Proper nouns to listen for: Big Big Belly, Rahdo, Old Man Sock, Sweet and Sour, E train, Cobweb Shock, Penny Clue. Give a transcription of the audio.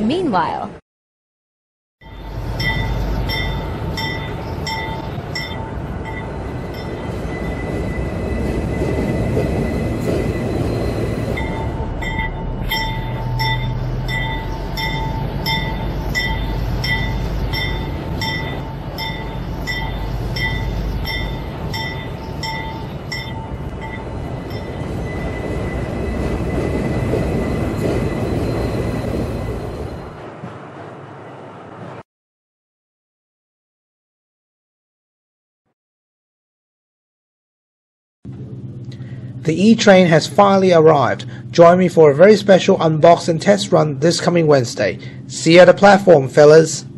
Meanwhile, the E train has finally arrived. Join me for a very special unbox and test run this coming Wednesday. See you at the platform, fellas.